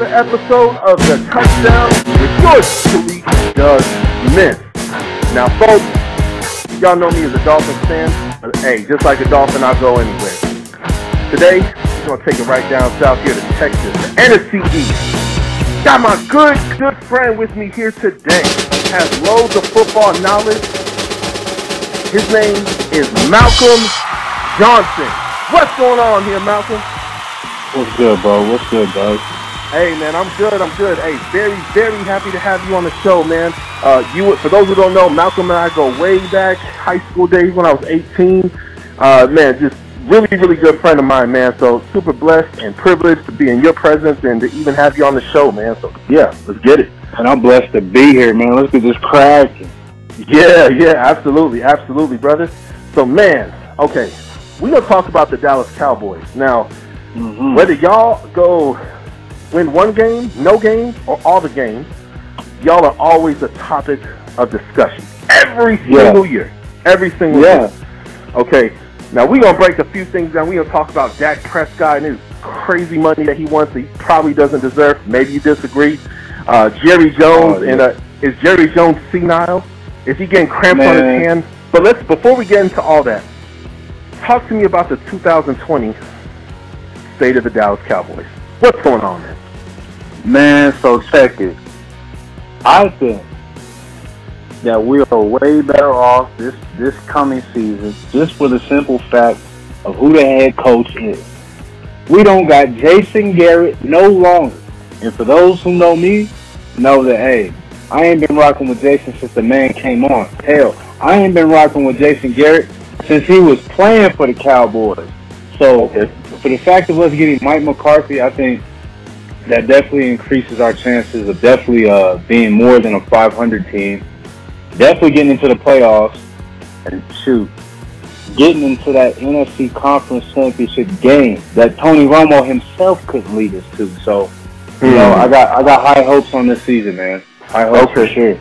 another episode of The Touchdown with your CeeDee Doug Smith. Now, folks, y'all know me as a Dolphins fan, but hey, just like a Dolphin, I'll go anywhere. Today, we're going to take it right down south here to Texas, the NFC East. Got my good friend with me here today. Has loads of football knowledge. His name is Malcolm Johnson. What's going on here, Malcolm? What's good, bro? What's good, Doug? Hey, man, I'm good. Hey, very happy to have you on the show, man. For those who don't know, Malcolm and I go way back, high school days when I was 18. Man, just really good friend of mine, man. So super blessed and privileged to be in your presence and to even have you on the show, man. So yeah, let's get it. And I'm blessed to be here, man. Let's get this cracking. Yeah, absolutely, brother. So, man, okay, we're gonna talk about the Dallas Cowboys now. Mm-hmm. Whether y'all go win one game, no game, or all the games, y'all are always a topic of discussion. Every single year. Okay, now we're going to break a few things down. We're going to talk about Dak Prescott and his crazy money that he wants that he probably doesn't deserve. Maybe you disagree. Jerry Jones, is Jerry Jones senile? Is he getting cramps on his hand? But before we get into all that, talk to me about the 2020 state of the Dallas Cowboys. What's going on, man? Man, so check it. I think that we are way better off this coming season just for the simple fact of who the head coach is. We don't got Jason Garrett no longer. And for those who know me, know that, hey, I ain't been rocking with Jason since the man came on. Hell, I ain't been rocking with Jason Garrett since he was playing for the Cowboys. So, for the fact of us getting Mike McCarthy, I think that definitely increases our chances of definitely being more than a 500 team, definitely getting into the playoffs, and getting into that NFC Conference Championship game that Tony Romo himself couldn't lead us to. So, you know, I got high hopes on this season, man. High hopes for sure.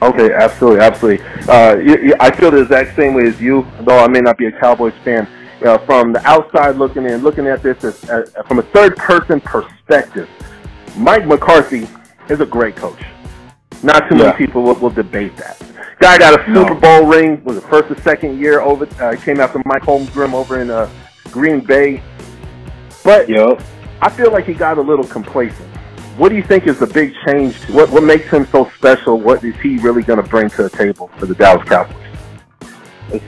Okay, absolutely. I feel the exact same way as you, though I may not be a Cowboys fan. From the outside looking in, looking at this from a third-person perspective, Mike McCarthy is a great coach. Not too many people will debate that. Guy got a Super Bowl ring, was the first or second year over. Came after Mike Holmgren over in Green Bay. But I feel like he got a little complacent. What do you think is the big change? What makes him so special? What is he really going to bring to the table for the Dallas Cowboys?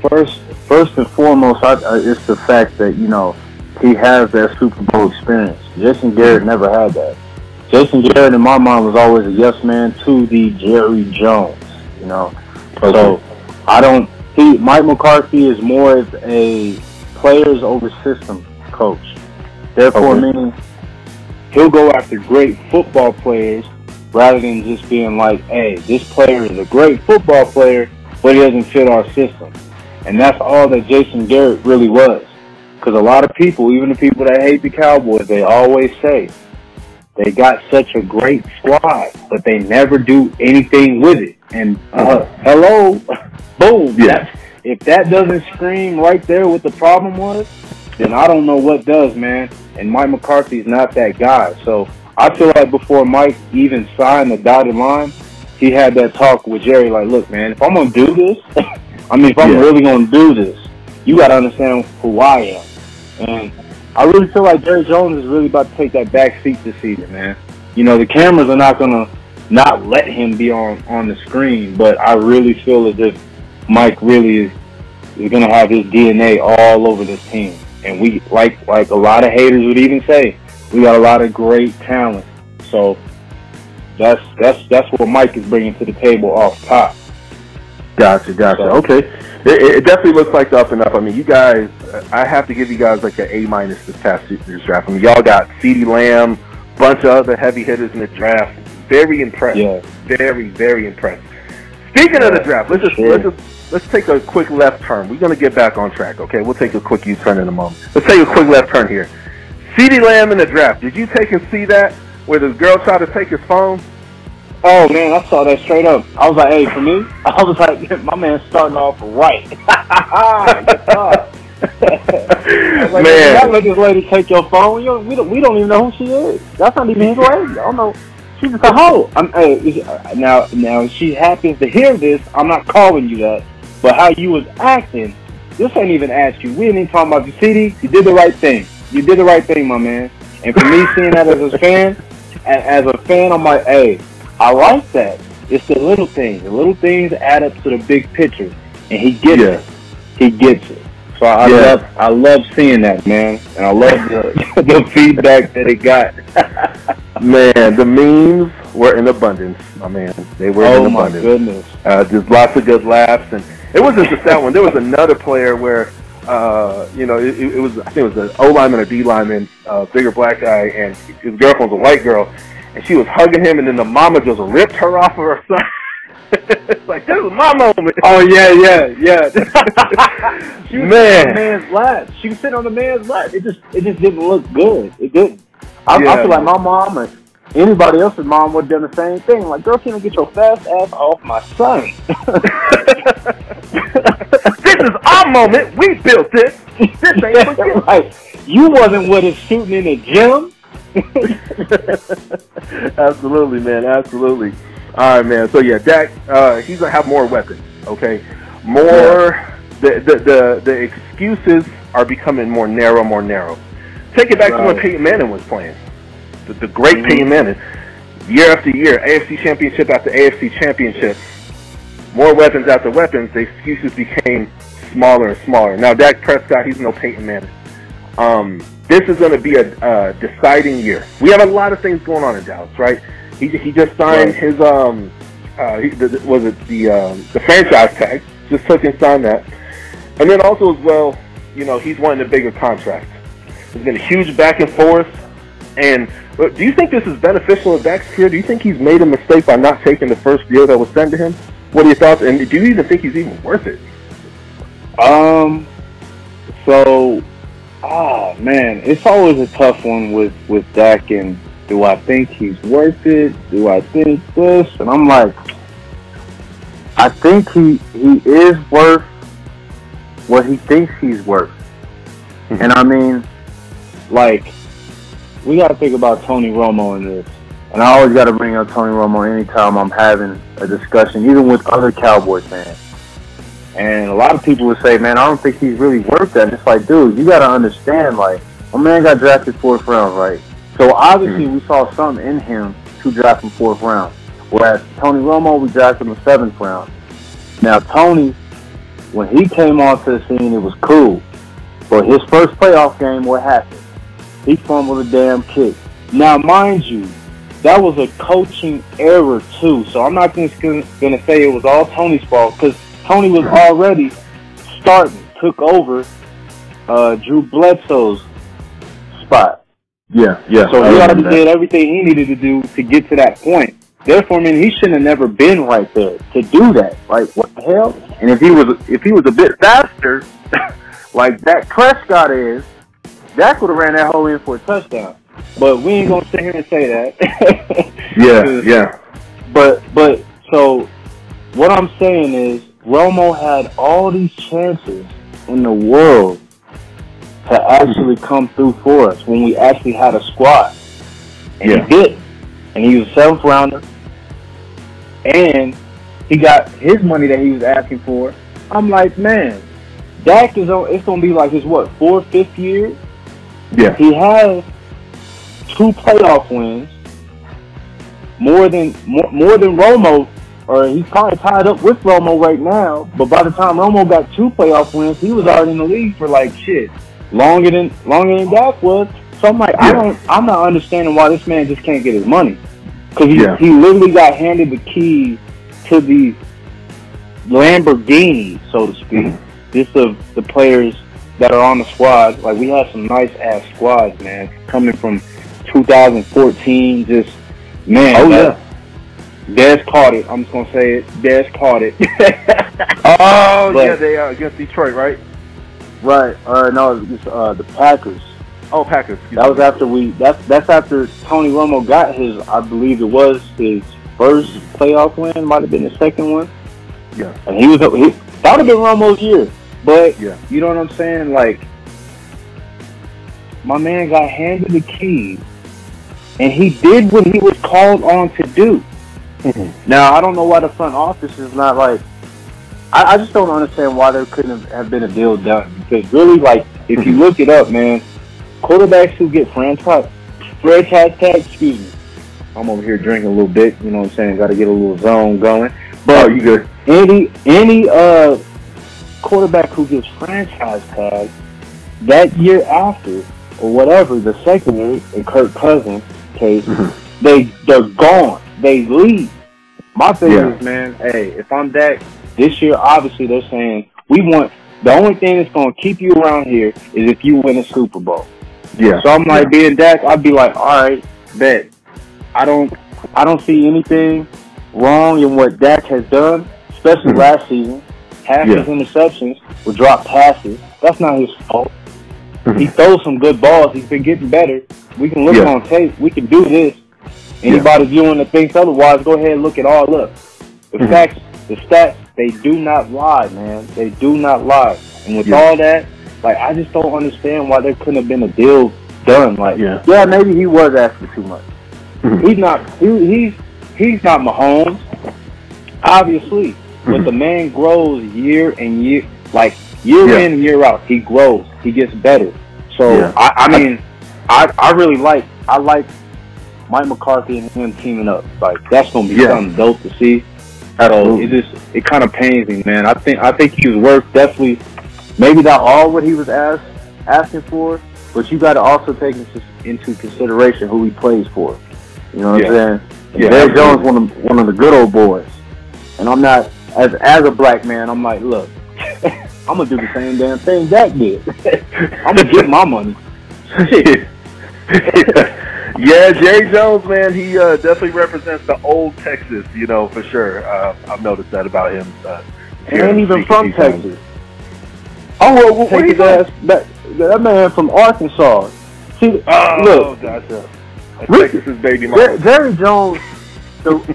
First and foremost, it's the fact that, you know, he has that Super Bowl experience. Jason Garrett never had that. Jason Garrett, in my mind, was always a yes man to the Jerry Jones, you know. So, Mike McCarthy is more of a players over system coach. Therefore, meaning he'll go after great football players rather than just being like, hey, this player is a great football player, but he doesn't fit our system. And that's all that Jason Garrett really was. Because a lot of people, even the people that hate the Cowboys, they always say they got such a great squad, but they never do anything with it. And boom. Yeah. If that doesn't scream right there what the problem was, then I don't know what does, man. And Mike McCarthy's not that guy. So I feel like before Mike even signed the dotted line, he had that talk with Jerry like, look, man, if I'm going to do this, if I'm really going to do this, you got to understand who I am. And I really feel like Jerry Jones is really about to take that back seat this season, man. You know, the cameras are not going to not let him be on the screen, but I really feel as if Mike really is going to have his DNA all over this team. And we, like a lot of haters would even say, we got a lot of great talent. So that's what Mike is bringing to the table off top. Gotcha. Okay. It definitely looks like the up and up. I mean, you guys, I have to give you guys like an A- this past this draft. I mean, y'all got CeeDee Lamb, bunch of other heavy hitters in the draft. Very impressed. Yeah. Very impressed. Speaking of the draft, let's take a quick left turn. We're gonna get back on track. Okay, we'll take a quick U-turn in a moment. Let's take a quick left turn here. CeeDee Lamb in the draft. Did you take and see that where this girl tried to take his phone? Oh, man, I saw that straight up. I was like, hey, for me, I was like, my man's starting off right. Like, man, y'all let this lady take your phone. We don't even know who she is. That's not even his lady. I don't know. She's just a hoe. Now, if she happens to hear this, I'm not calling you that. But how you was acting, this ain't even ask you. We ain't even talking about you. CeeDee, you did the right thing. You did the right thing, my man. And for me, seeing that as a fan, I'm like, hey, I like that. It's the little things. The little things add up to the big picture, and he gets it. He gets it. So I love seeing that, man, and I love the feedback that it got. Man, the memes were in abundance, my man. They were in abundance. Oh my goodness! Just lots of good laughs, and it wasn't just that one. There was another player where, it was, I think it was an O lineman or D lineman, bigger black guy, and his girlfriend was a white girl, and she was hugging him, and then the mama just ripped her off of her son. It's like, this is my moment. Oh, yeah. She was sitting on a man's lap. She was sitting on a man's lap. It just didn't look good. It didn't. I feel like my mom or anybody else's mom would have done the same thing. Like, girl, can you get your fast ass off my son? This is our moment. We built this. This ain't right. You wasn't with us shooting in the gym. Absolutely, man. Absolutely. All right, man. So yeah, Dak, he's gonna have more weapons. Okay, the excuses are becoming more narrow. Take it back to when Peyton Manning was playing, the great Peyton Manning, year after year, AFC championship after AFC championship, more weapons after weapons. The excuses became smaller and smaller. Now Dak Prescott, he's no Peyton Manning. This is gonna be a deciding year. We have a lot of things going on in Dallas, right? He just signed his the franchise tag, just took and signed that, and then also as well, he's wanting a bigger contract. There's been a huge back and forth. And do you think this is beneficial to Dak's career? Do you think he's made a mistake by not taking the first deal that was sent to him? What are your thoughts? And do you even think he's even worth it? It's always a tough one with Dak and. Do I think he's worth it? Do I think this? And I'm like, I think he is worth what he thinks he's worth. And I mean, like, we got to think about Tony Romo in this. And I always got to bring up Tony Romo anytime I'm having a discussion, even with other Cowboy fans. And a lot of people would say, man, I don't think he's really worth that. And it's like, dude, you got to understand, like, my man got drafted 4th round, right? So obviously we saw something in him to draft him 4th round. Whereas Tony Romo, we drafted him in 7th round. Now Tony, when he came onto the scene, it was cool. But his first playoff game, what happened? He fumbled a damn kick. Now mind you, that was a coaching error too. So I'm not just going to say it was all Tony's fault because Tony was already starting, took over Drew Bledsoe's spot. Yeah. So he already did everything he needed to do to get to that point. Therefore, he shouldn't have never been right there to do that. Like, what the hell? And if he was a bit faster, like Dak Prescott is, Dak would have ran that hole in for a touchdown. But we ain't gonna sit here and say that. yeah. But so what I'm saying is Romo had all these chances in the world to actually come through for us when we actually had a squad. And he did. And he was a 7th rounder. And he got his money that he was asking for. I'm like, man, Dak is on, it's going to be like his, 4th, 5th year? Yeah. He has 2 playoff wins, more than Romo, or he's probably tied up with Romo right now, but by the time Romo got 2 playoff wins, he was already in the league for like shit. Longer than Dak was. So I'm like, I'm not understanding why this man just can't get his money. Because he literally got handed the keys to the Lamborghini, so to speak. Just of the players that are on the squad. Like, we have some nice-ass squads, man. Coming from 2014, just, man. Oh, yeah. Dez caught it. I'm just going to say it. Dez caught it. They are against Detroit, right? Right, no, it was the Packers. Oh, Packers. That was after that's after Tony Romo got his, I believe it was his first playoff win, might have been the 2nd one. Yeah. And that would have been Romo's year. But yeah, you know what I'm saying? Like, my man got handed the keys, and he did what he was called on to do. Now, I don't know why the front office is not like, I just don't understand why there couldn't have been a deal done. Because really, like, if you look it up, man, quarterbacks who get franchise tags, excuse me, I'm over here drinking a little bit, you know what I'm saying? Got to get a little zone going. But you good? Any quarterback who gets franchise tags that year after or whatever, the second year, in Kirk Cousins case, they're gone. They leave. My thing is, man, hey, if I'm Dak this year, obviously they're saying we want, the only thing that's going to keep you around here is if you win a Super Bowl. Yeah. So I'm like, being Dak, I'd be like, all right, bet. I don't see anything wrong in what Dak has done, especially last season. Half his interceptions were dropped passes. That's not his fault. He throws some good balls. He's been getting better. We can look on tape. We can do this. Anybody viewing that thinks otherwise, go ahead and look it all up. The facts, the stats, they do not lie, man. They do not lie. And with all that, like, I just don't understand why there couldn't have been a deal done. Like, maybe he was asking too much. He's not. He's not Mahomes, obviously. But the man grows year and year, like year in and year out. He grows. He gets better. So I really like Mike McCarthy and him teaming up. Like, that's gonna be something dope to see. It kind of pains me, man. I think he was worth, definitely, maybe not all what he was asking for, but you got to also take into consideration who he plays for. You know what I'm saying? Jerry Jones, one of the good old boys. And I'm not, as a black man, I'm like, look, I'm going to do the same damn thing Dak did. I'm going to get my money. Jerry Jones, man, he definitely represents the old Texas, you know, for sure. I've noticed that about him. He ain't even from Texas. Oh, well, what is that? That man from Arkansas. See, look. Gotcha. Texas baby mama. Jerry Jones,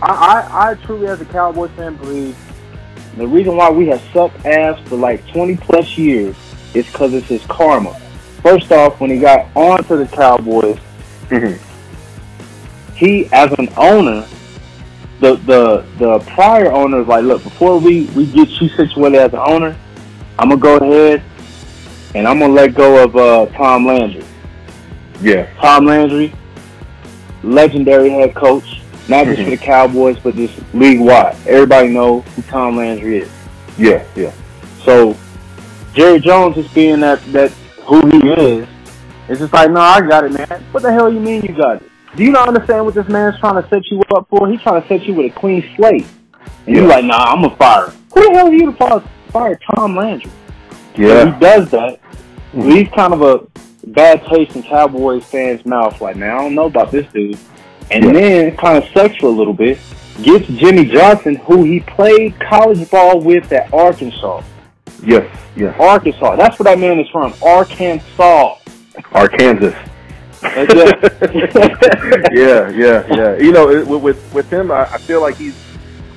I truly, as a Cowboys fan, believe the reason why we have sucked ass for like 20-plus years is because it's his karma. First off, when he got onto the Cowboys, he, as an owner, the prior owner was like, look, before we get you situated as an owner, I'm going to go ahead and I'm going to let go of Tom Landry. Yeah. Tom Landry, legendary head coach, not just for the Cowboys, but just league-wide. Everybody knows who Tom Landry is. Yeah, yeah. So Jerry Jones just being that who he is, it's just like, no, I got it, man. What the hell you mean you got it? Do you not understand what this man's trying to set you up for? He's trying to set you with a clean slate. And you're like, nah, I'm going to fire him. Who the hell are you to fire Tom Landry? Yeah. And he does that. He's kind of a bad taste in Cowboys fans' mouth, like, man, I don't know about this dude. And then, kind of sucks for a little bit, gets Jimmy Johnson, who he played college ball with at Arkansas. Yes, yes. Arkansas. That's where that man is from. Arkansas. Arkansas. Yeah. You know, with him, I feel like he's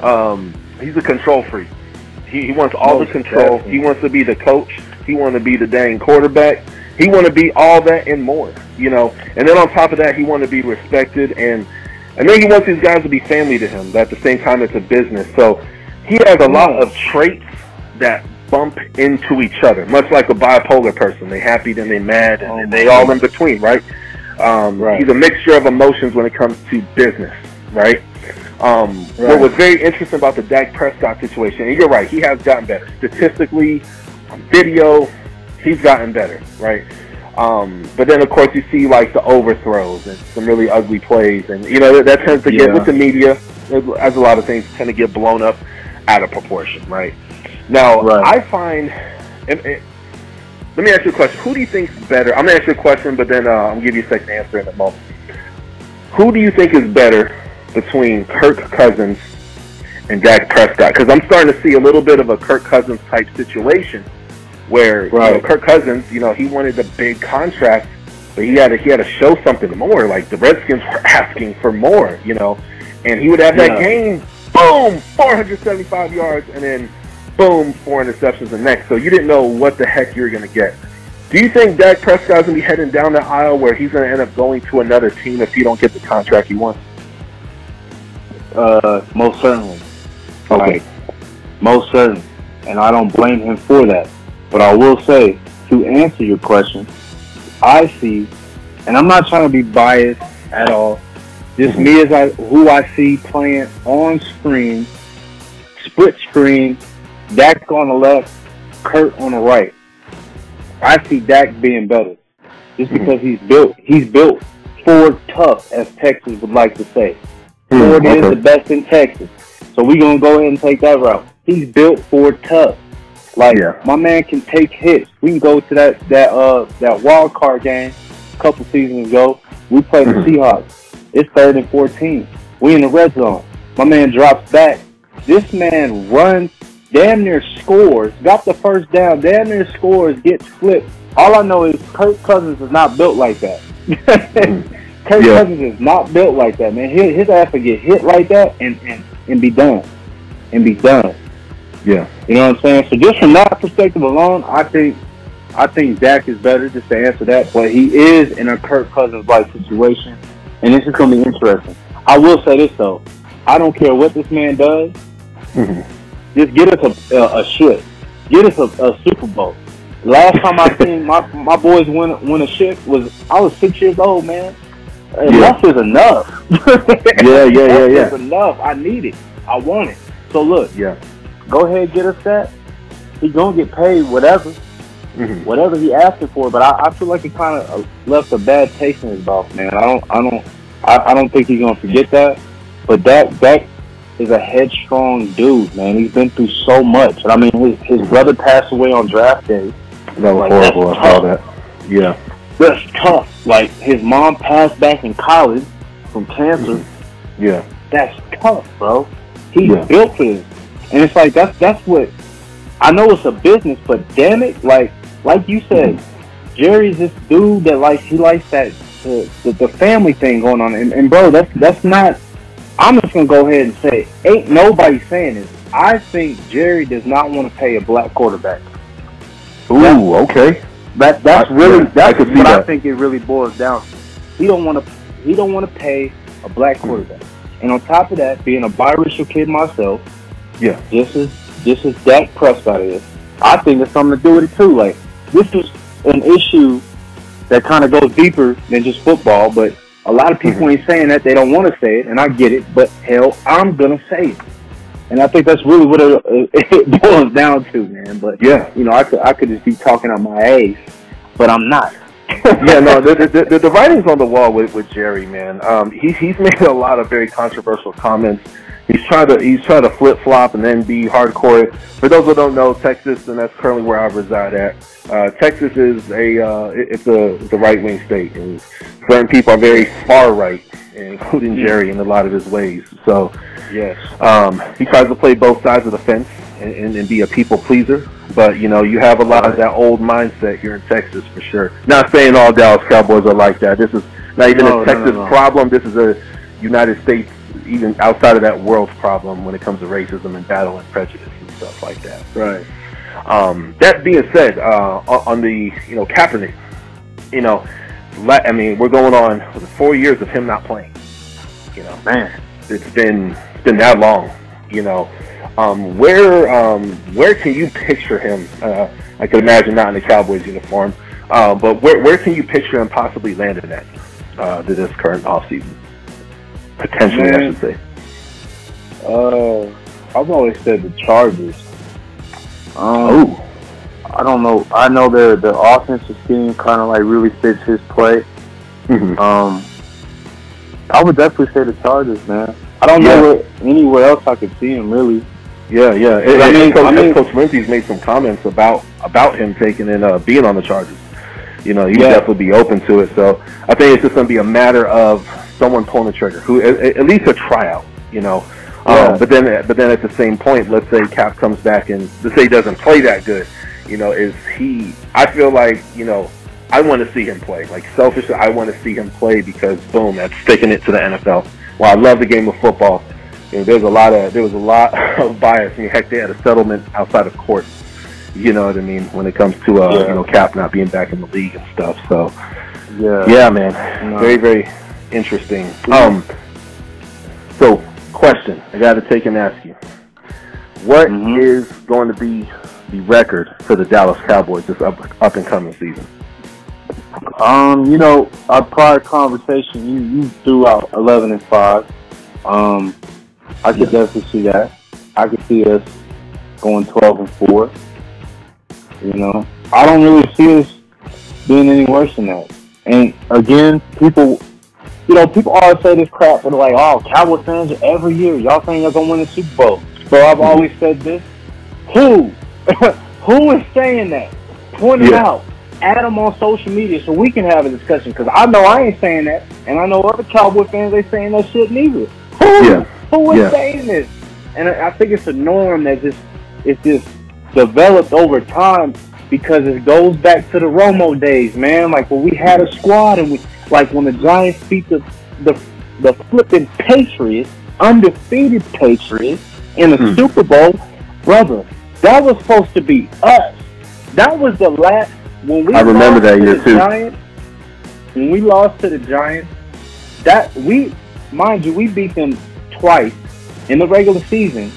a control freak. He wants all the control. Definitely. He wants to be the coach. He wants to be the dang quarterback. He wanted to be all that and more, you know. And then on top of that, he wanted to be respected, and then he wants these guys to be family to him. But at the same time, it's a business, so he has a lot of traits that bump into each other, much like a bipolar person. They happy, then they mad, and then they all in between, right? Right? He's a mixture of emotions when it comes to business, right? Right. What was very interesting about the Dak Prescott situation, and you're right, he has gotten better statistically, on video. He's gotten better, right? But then, of course, you see, like, the overthrows and some really ugly plays. And, you know, that tends to get, with the media, as a lot of things tend to get blown up out of proportion, right? Now, I find, and let me ask you a question. Who do you think's better? I'm going to ask you a question, but then I'm going to give you a second answer in a moment. Who do you think is better between Kirk Cousins and Dak Prescott? Because I'm starting to see a little bit of a Kirk Cousins-type situation, where you know, Kirk Cousins, you know, he wanted the big contract, but he had to show something more. Like, the Redskins were asking for more, you know, and he would have that game, boom, 475 yards, and then boom, 4 interceptions the next. So you didn't know what the heck you were going to get. Do you think Dak Prescott's going to be heading down the aisle where he's going to end up going to another team if he don't get the contract he wants? Most certainly. Okay. Like, most certainly. And I don't blame him for that. But I will say, to answer your question, I see, and I'm not trying to be biased at all, just me as who I see playing on screen, split screen, Dak on the left, Kurt on the right. I see Dak being better, just because he's built Ford tough, as Texas would like to say. Ford is the best in Texas, so we're gonna go ahead and take that route. He's built Ford tough. Like, my man can take hits. We can go to that wild card game a couple seasons ago. We played the Seahawks. It's 3rd and 14. We in the red zone. My man drops back. This man runs, damn near scores, got the first down, damn near scores, gets flipped. All I know is Kirk Cousins is not built like that. Kirk Cousins is not built like that, man. His ass will get hit like that and be done. Yeah. You know what I'm saying? So just from that perspective alone, I think Dak is better, just to answer that. But he is in a Kirk Cousins-like situation, and this is going to be interesting. I will say this, though. I don't care what this man does. Just get us a ship. Get us a Super Bowl. Last time I seen my boys win a ship was, I was 6 years old, man. Enough is enough. Enough is enough. I need it. I want it. So look. Yeah. Go ahead, get us that. He's gonna get paid whatever he asking for. But I feel like it kind of left a bad taste in his mouth, man. I don't think he's gonna forget that. But Dak is a headstrong dude, man. He's been through so much. And I mean, his brother passed away on draft day. That was horrible. I saw that. Yeah, that's tough. Like, his mom passed back in college from cancer. Yeah, that's tough, bro. He's built for this. And it's like, that's what, I know it's a business, but damn it, like you said, Jerry's this dude that likes that the family thing going on. And bro, that's not, I'm just gonna go ahead and say it. Ain't nobody saying this. I think Jerry does not want to pay a black quarterback. Ooh, okay. That's what I think it really boils down to. He don't want to pay a black quarterback. And on top of that, being a biracial kid myself. Yeah, this is Dak Prescott is. I think it's something to do with it too. Like, this is an issue that kind of goes deeper than just football. But a lot of people ain't saying that. They don't want to say it, and I get it. But hell, I'm gonna say it. And I think that's really what it boils down to, man. But you know, I could just be talking on my ass, but I'm not. The writing's on the wall with Jerry, man. He's made a lot of very controversial comments. He's trying to flip flop and then be hardcore. For those who don't know, Texas, and that's currently where I reside at. Texas is a right wing state, and certain people are very far right, including Jerry in a lot of his ways. So he tries to play both sides of the fence and be a people pleaser. But you know, you have a lot of that old mindset here in Texas for sure. Not saying all Dallas Cowboys are like that. This is not even a Texas problem. This is a United States, even outside of that world's problem when it comes to racism and battle and prejudice and stuff like that. Right. That being said, on the, Kaepernick, I mean, we're going on 4 years of him not playing. Man, it's been that long. Where can you picture him? I could imagine not in the Cowboys uniform, but where can you picture him possibly landing at to this current off season? Potentially, I should say. I've always said the Chargers. I don't know. I know their offensive scheme kind of like really fits his play. I would definitely say the Chargers, man. I don't know anywhere else I could see him really. Yeah. I mean, Coach Lindsey's made some comments about him taking and being on the Chargers. He'd definitely be open to it. So I think it's just going to be a matter of someone pulling the trigger, who at least a tryout, But then at the same point, let's say Cap comes back and let's say he doesn't play that good, I feel like, I want to see him play. Like, selfishly, I want to see him play because, boom, that's sticking it to the NFL. Well, I love the game of football. And there was a lot of bias. In fact, they had a settlement outside of court. You know what I mean? When it comes to you know, Cap not being back in the league and stuff. So yeah, man, no. Very, very interesting. So question I got to take and ask you: what is going to be the record for the Dallas Cowboys this up and coming season? You know, our prior conversation, you threw out 11-5. I could definitely see that. I could see us going 12-4. You know, I don't really see us being any worse than that. And again, people always say this crap, but they're like, "Oh, Cowboy fans every year, y'all think they're gonna win the Super Bowl." Bro, I've always said this. Who is saying that? Point it out. Add them on social media so we can have a discussion, because I know I ain't saying that, and I know other Cowboy fans, they saying that shit neither. Who is saying this? And I think it's a norm that it's just developed over time, because it goes back to the Romo days, man. Like when we had a squad, and when the Giants beat the flipping Patriots, undefeated Patriots in the Super Bowl, brother. That was supposed to be us. That was the last. When we remember that year too. Giants, when we lost to the Giants, that mind you, we beat them twice in the regular season,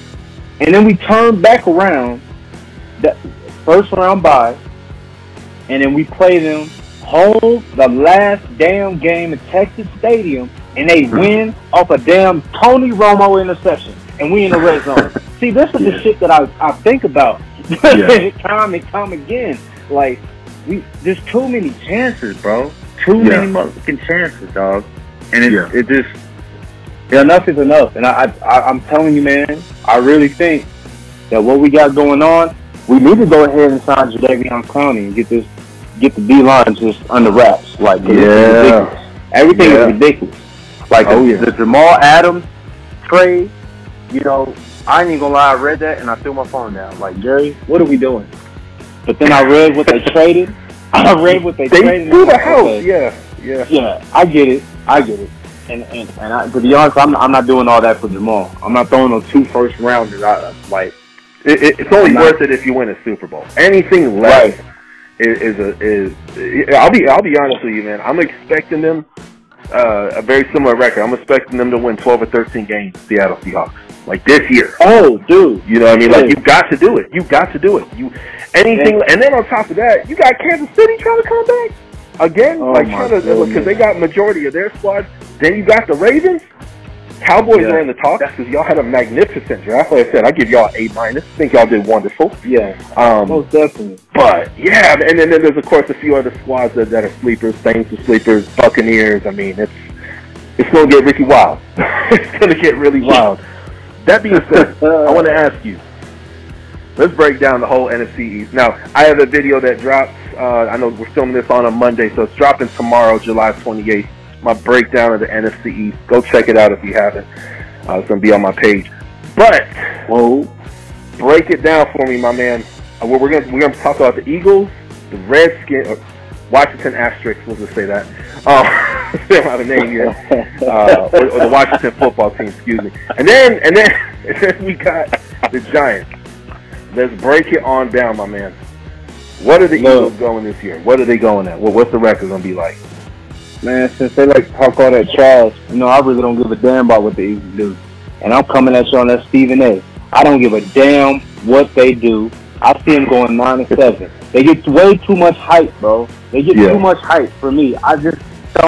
and then we turned back around that first round bye, and then we played them whole the last damn game at Texas Stadium, and they win off a damn Tony Romo interception, and we in the red zone. See, this is the shit that I think about time and time again. Like, there's too many chances, bro. Too many motherfucking chances, dog. And it just, enough is enough. And I'm telling you, man, I really think that what we got going on, we need to go ahead and sign Jadeveon Clowney and get the D-line just under wraps. Like, everything is ridiculous. Like, the Jamal Adams trade, you know, I ain't even gonna lie, I read that and I threw my phone down. Like, Jerry, what are we doing? But then I read what they traded. They threw the house. Okay. Yeah. I get it. And to be honest, I'm not doing all that for Jamal. I'm not throwing no 2 first rounders. It's only worth it if you win a Super Bowl. Anything less is I'll be honest with you, man. I'm expecting them a very similar record. I'm expecting them to win 12 or 13 games. Seattle Seahawks. Like this year. Oh, dude. You know what I mean? Like, you've got to do it. And then on top of that, you got Kansas City trying to come back again. Oh, like, trying to, because they got majority of their squad. Then you got the Ravens. Cowboys are in the talks because y'all had a magnificent draft. Like I said, I give y'all A-. Think y'all did wonderful. Yeah. Most definitely. But and then there's of course a few other squads that are sleepers. Saints are sleepers. Buccaneers. I mean, it's gonna get really wild. It's gonna get really wild. That being said, I want to ask you, let's break down the whole NFC East. Now, I have a video that drops, I know we're filming this on a Monday, so it's dropping tomorrow, July 28th, my breakdown of the NFC East. Go check it out if you haven't. It's going to be on my page. But, break it down for me, my man. We're going to talk about the Eagles, the Redskins, Washington Asterix, we'll just say that. Still out of name here. Or the Washington Football Team, excuse me. And then we got the Giants. Let's break it on down, my man. What are the Eagles going this year? What are they going at? What's the record going to be like? Man, since they like to talk all that trash, you know, I really don't give a damn about what the Eagles do. And I'm coming at you on that Stephen A. I don't give a damn what they do. I see them going 9-7. They get way too much hype, bro. They get too much hype for me. I just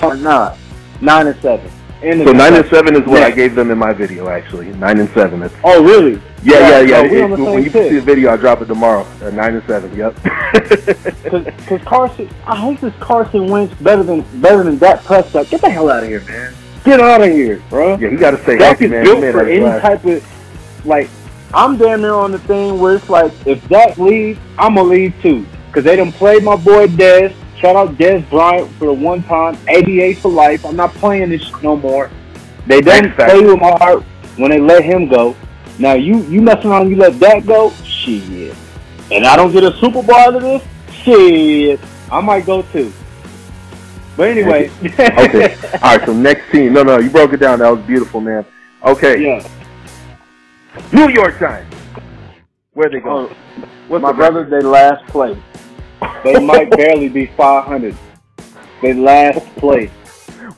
don't know. 9-7. So 9-7 is what I gave them in my video, actually. 9-7. That's... Oh, really? Yeah. When you see the video, I'll drop it tomorrow. 9-7. Yep. Because Carson, I hate this Carson Wentz better than Dak Prescott. Get the hell out of here, man. Get out of here, bro. Yeah, you got to say Dak is built for any type of like. I'm damn near on the thing where it's like, if Dak leaves, I'm going to leave too. Because they done played my boy Dez. Shout out Dez Bryant for the one time. ADA for life. I'm not playing this shit no more. They done play with my heart when they let him go. Now, you mess around, you let Dak go? Shit. And I don't get a Super Bowl out of this? Shit. I might go too. But anyway. Okay. All right, so next team. No, you broke it down. That was beautiful, man. Okay. Yeah. New York Giants. Where they going? My brother, they last place. They might barely be 500. They last place.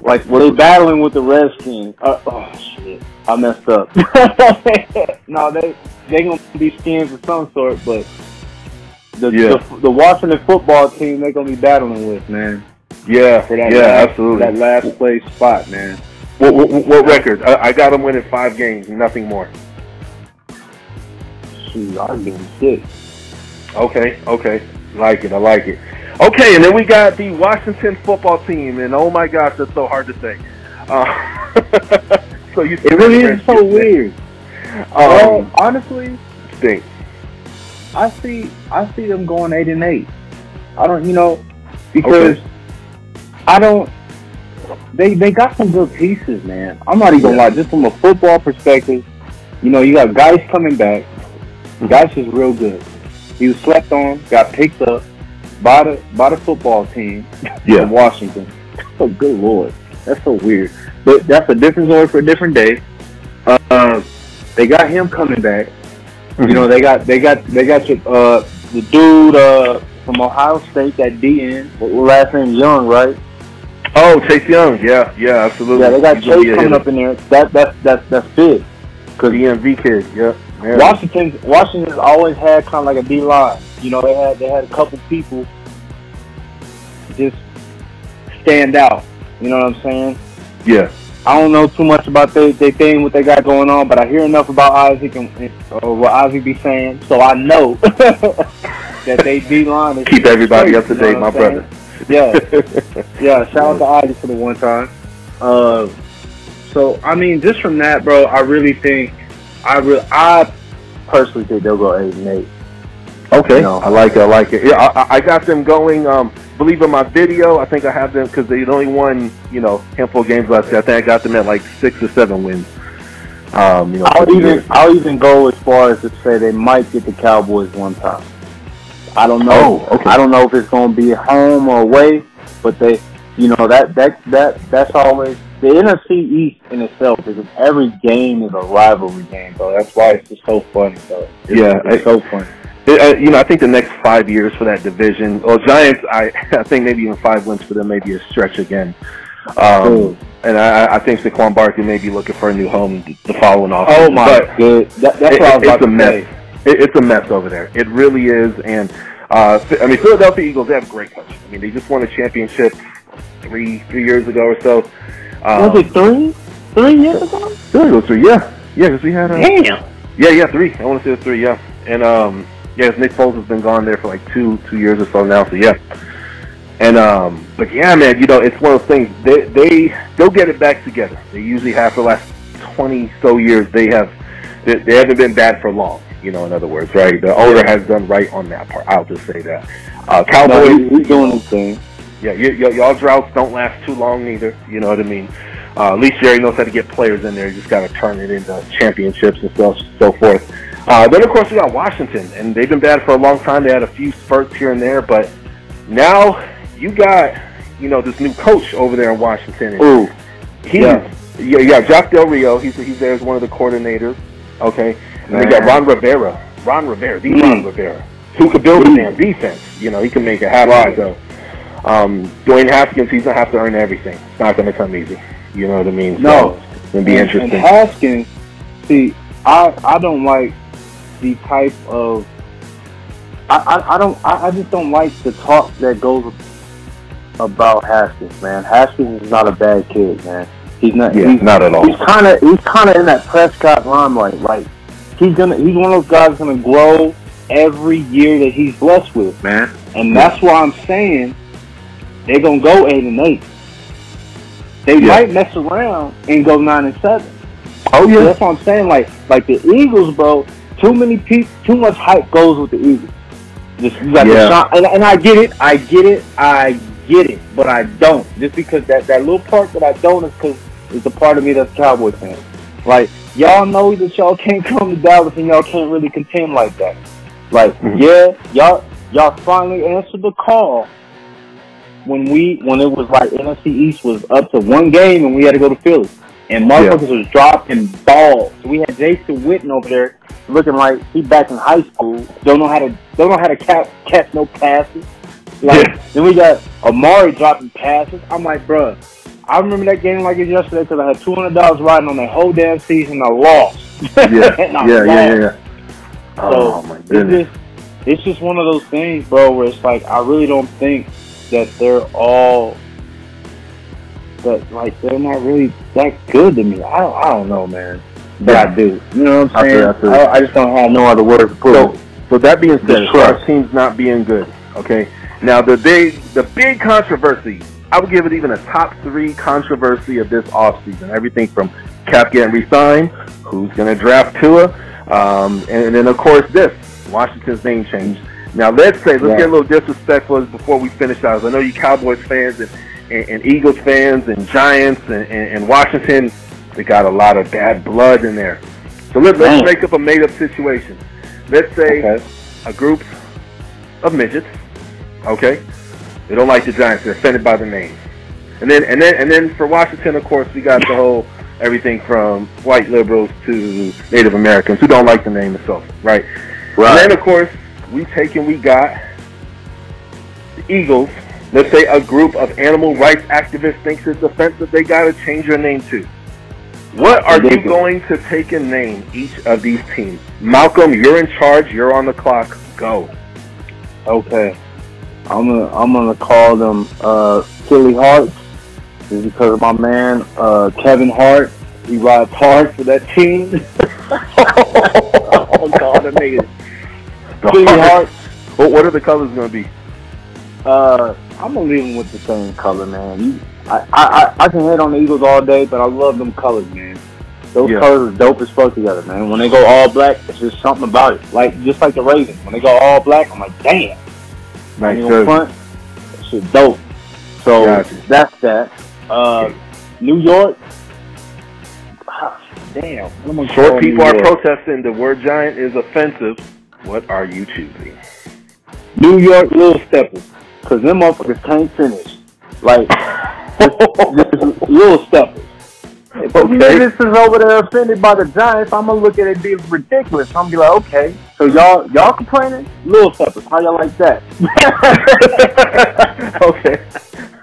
Like, were they battling with the Redskins? Oh shit! I messed up. No, they gonna be skins of some sort, but the Washington Football Team they're gonna be battling with, man. Yeah, for that absolutely. That last place spot, man. What record? I got them winning 5 games, nothing more. Shoot, I'm doing 6. Okay, I like it. Okay, and then we got the Washington Football Team, and oh my gosh, that's so hard to say. So you it really is so weird. Honestly, stinks. I see them going 8-8. I don't, because I don't. They got some good pieces, man. I'm not even gonna lie. Just from a football perspective, you got guys coming back. Guys is real good. He was slept on, got picked up by the football team in Washington. Oh, good Lord. That's so weird. But that's a different story for a different day. They got him coming back. They got the dude from Ohio State, that DN, last name Young, right? Oh, Chase Young. Yeah, absolutely. Yeah, they got Chase coming up in there. That's big. Cause DMV kid, yeah. Washington's always had kind of like a D line. They had a couple people just stand out. You know what I'm saying? Yeah. I don't know too much about their thing, what they got going on, but I hear enough about Isaac and what Ozzie be saying, so I know that they D line is keep everybody up to date, my brother. Yeah. Shout out to Ozzie for the one time. So I mean, just from that, bro, I personally think they'll go 8-8. Okay, I like it. Yeah, I got them going. Believe in my video, I think I have them because they only won, handful of games last year. I think I got them at like 6 or 7 wins. I'll even go as far as to say they might get the Cowboys one time. I don't know. Oh, okay. I don't know if it's going to be home or away, but they, that's always. The NFC East in itself is every game is a rivalry game, bro. That's why it's just so funny, bro. It's so funny. I think the next 5 years for that division, Giants, I think maybe even 5 wins for them may be a stretch again. And I think Saquon Barkley may be looking for a new home the following off. Oh my god, that's what I was about to say. It's a mess over there. It really is. And Philadelphia Eagles, they have great coaches. They just won a championship three years ago or so. Was it 3? 3 years ago? It was 3, yeah. Yeah, because we had... Damn! Yeah, 3. I want to say it was 3, yeah. And, because Nick Foles has been gone there for like two years or so now, so yeah. And, but yeah, man, it's one of those things. They'll get it back together. They usually have for the last 20-so years. They haven't been bad for long, in other words, right? The owner has done right on that part. I'll just say that. Cowboys... No, he's doing his thing. Yeah, y'all droughts don't last too long either. You know what I mean? At least Jerry knows how to get players in there. You just got to turn it into championships and so forth. Then, of course, we got Washington, and they've been bad for a long time. They had a few spurts here and there, but now you got, this new coach over there in Washington. And ooh. Jack Del Rio. He's there as one of the coordinators. Okay. And they got Ron Rivera. Ron Rivera, who could build a damn defense. He can make it happen. So. Dwayne Haskins, he's going to have to earn everything. It's not going to come easy. You know what I mean? No. So it's going to be interesting. And Haskins, see, I don't like the type of I just don't like the talk that goes about Haskins, man. Haskins is not a bad kid, man. He's not. Yeah, he's not at all. He's kind of in that Prescott limelight. Like he's one of those guys going to grow every year that he's blessed with, man. And that's why I'm saying. They're going to go 8-8. They might mess around and go 9-7. Oh, yeah. So that's what I'm saying. Like the Eagles, bro, too much hype goes with the Eagles. And I get it. But I don't. Just because that little part that I don't is because it's a part of me that's a Cowboy fan. Like, y'all know that y'all can't come to Dallas and y'all can't really contend like that. Like, y'all finally answered the call. When it was like NFC East was up to 1 game and we had to go to Philly. and motherfuckers was dropping balls. So we had Jason Witten over there looking like he back in high school. Don't know how to catch no passes. Like then we got Amari dropping passes. I'm like, bruh, I remember that game like it yesterday because I had $200 riding on that whole damn season. I lost. Yeah. Oh, so my goodness. It's just one of those things, bro, where it's like I really don't think that they're not really that good to me. I don't know, man. But I do. You know what I'm saying? I just don't have no other word to put it. So that being said, our team's not being good. Okay. Now the big controversy, I would give it even a top three controversy of this offseason. Everything from Cap getting re-signed, who's gonna draft Tua, and then of course this. Washington's name change. Now let's get a little disrespectful before we finish out. I know you Cowboys fans and Eagles fans and Giants and Washington, they got a lot of bad blood in there. So let's make up a made-up situation. Let's say a group of midgets, okay? They don't like the Giants. They're offended by the name. And then for Washington, of course, we got the whole everything from white liberals to Native Americans who don't like the name itself, right? Right. And then, of course, we got the Eagles. Let's say a group of animal rights activists thinks it's offensive. They got to change their name to. What are you going to take and name each of these teams? Malcolm, you're in charge. You're on the clock. Go. Okay. I'm gonna call them Philly Hearts. It's because of my man Kevin Hart. He rides hard for that team. Oh God, that nigga. Philly Hearts. What are the colors gonna be? I'm gonna leave them with the same color, man. I can hate on the Eagles all day, but I love them colors, man. Those colors are dope as fuck together, man. When they go all black, it's just something about it. Just like the Ravens, when they go all black, I'm like, damn. Nice front, that shit dope. So that's that. New York. Damn. Short people are protesting. The word giant is offensive. What are you choosing? New York Little Steppers. Because them motherfuckers can't finish. Like, just Little Steppers. If this is over there offended by the Giants, I'm going to look at it be ridiculous. I'm going to be like, okay, so y'all complaining? Little Steppers. How y'all like that? Okay.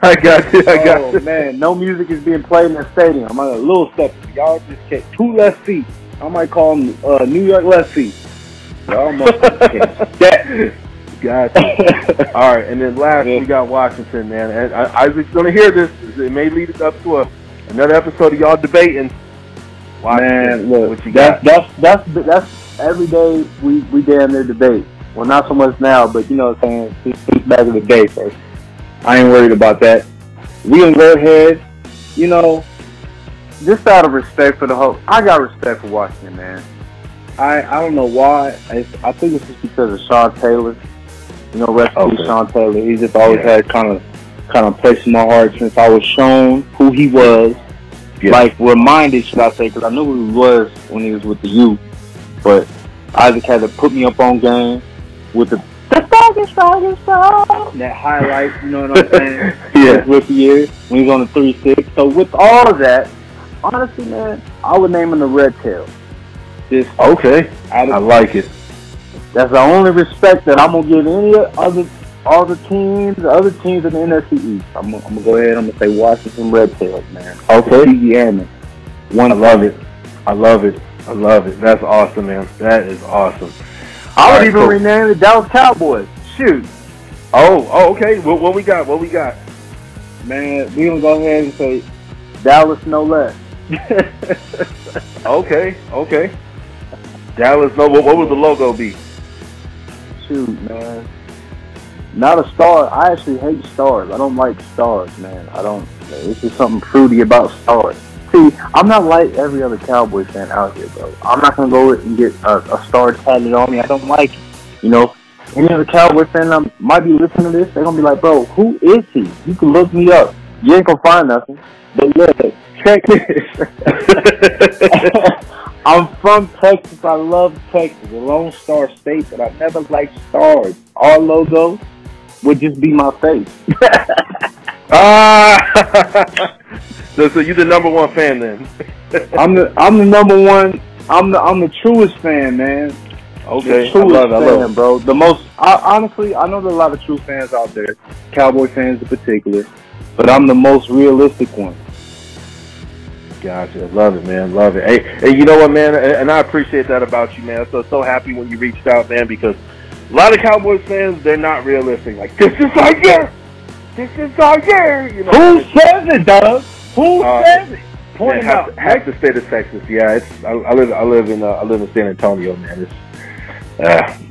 I got you. Oh, man. No music is being played in the stadium. I'm like, Little Steppers. Y'all just get two less seats. I might call them New York less seats. Y'all must catch that. Gotcha. All right. And then last, we got Washington, man. And Isaac's going to hear this. It may lead us up to another episode of y'all debating. Man, look, what you got? That's every day we damn near debate. Well, not so much now, but you know what I'm saying. It's back in the day, so I ain't worried about that. We gonna go ahead, you know, just out of respect for the whole. I got respect for Washington, man. I don't know why. I think it's just because of Sean Taylor. You know, rest in peace, Sean Taylor. He's just always had kind of place in my heart since I was shown who he was, like reminded, should I say, because I knew who he was when he was with the youth, but Isaac had to put me up on game with the song. That highlight, you know what I'm saying? Rookie year when he was on the 3-6. So with all of that, honestly, man, I would name him the Red Tail. I like it. That's the only respect that I'm gonna give any other. All the other teams in the NFC East. I'm going to go ahead and say Washington Red Tails, man. Okay. I love it. I love it. That's awesome, man. That is awesome. I would rename the Dallas Cowboys. Shoot. Oh, okay. What we got? Man, we're going to go ahead and say Dallas no less. Okay. Dallas no. What would the logo be? Shoot, man. Not a star. I actually hate stars. I don't like stars, man. I don't. It's just something fruity about stars. See, I'm not like every other Cowboy fan out here, bro. I'm not going to go and get a star tatted on me. I don't like it. You know, any other Cowboy fan that might be listening to this, they're going to be like, bro, who is he? You can look me up. You ain't going to find nothing. But look, check this. I'm from Texas. I love Texas. A Lone Star State, but I never liked stars. Our logo would just be my face. So you're the number one fan then? I'm the number one. I'm the truest fan, man. Okay, I love it. I love it, bro. The most. Honestly, I know there's a lot of true fans out there, Cowboy fans in particular, but I'm the most realistic one. Gotcha. Love it, man. Love it. Hey, you know what, man? And I appreciate that about you, man. So happy when you reached out, man, because a lot of Cowboys fans, they're not realistic. Like, this is our year. This is our year. You know, who says it, Doug? Who says it? Point man, out. Half the state of Texas. Yeah, it's. I live in San Antonio, man. It's.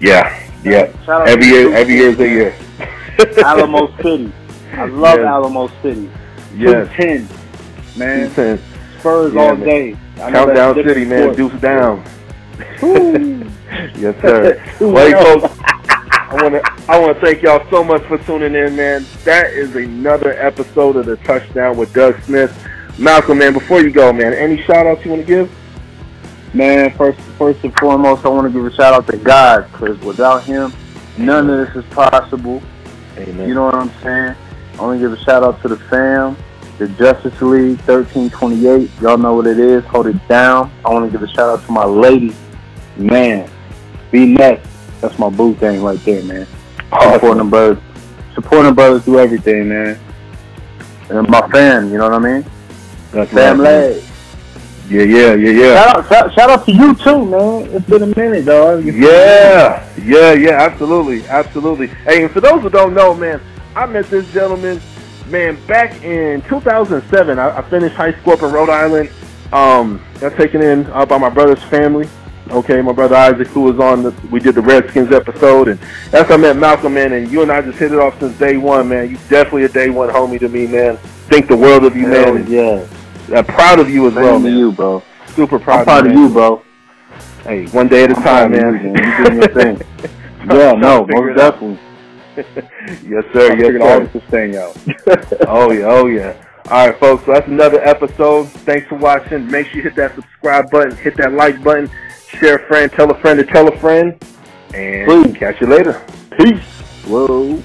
Yeah. Every year's a year. Alamo City. I love Alamo City. Yes. 2-10, man. 2-10. Spurs all day. Countdown City, man. Deuce down. Yes, sir. Well, hey, folks, I want to thank y'all so much for tuning in, man. That is another episode of The Touchdown with Doug Smith. Malcolm, man, before you go, man, any shout-outs you want to give? Man, first and foremost, I want to give a shout-out to God, because without him, none of this is possible. Amen. You know what I'm saying? I want to give a shout-out to the fam. The Justice League, 1328, y'all know what it is, hold it down. I want to give a shout out to my lady, man, be next. That's my boo thing right there, man. Awesome. Supporting brothers do everything, man. And my fam, you know what I mean? That's fam leg. Yeah. Shout out to you too, man. It's been a minute, dog. Yeah, absolutely. Hey, and for those who don't know, man, I met this gentleman, man, back in 2007, I finished high school up in Rhode Island. Got taken in by my brother's family. Okay, my brother Isaac, who was on, we did the Redskins episode, and that's how I met Malcolm, man, and you and I just hit it off since day one, man. You definitely a day one homie to me, man. Think the world of you, hell, man. Yeah. I'm proud of you as well, man. You, bro. Super proud of you. I'm proud of you, bro. Hey, one day at a time, man. You doing your thing. Yeah, no, most definitely. Yes, sir. Yes, sir. Oh, yeah. All right, folks. So that's another episode. Thanks for watching. Make sure you hit that subscribe button. Hit that like button. Share a friend. Tell a friend to tell a friend. And catch you later. Peace. Whoa.